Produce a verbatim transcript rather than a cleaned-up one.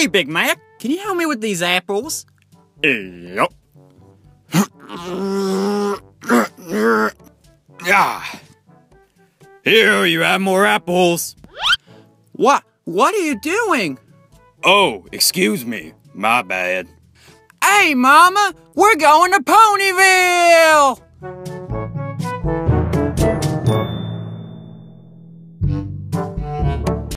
Hey, Big Mac, can you help me with these apples? Yep. Ah. Here, you have more apples. What? What are you doing? Oh, excuse me. My bad. Hey, Mama, we're going to Ponyville!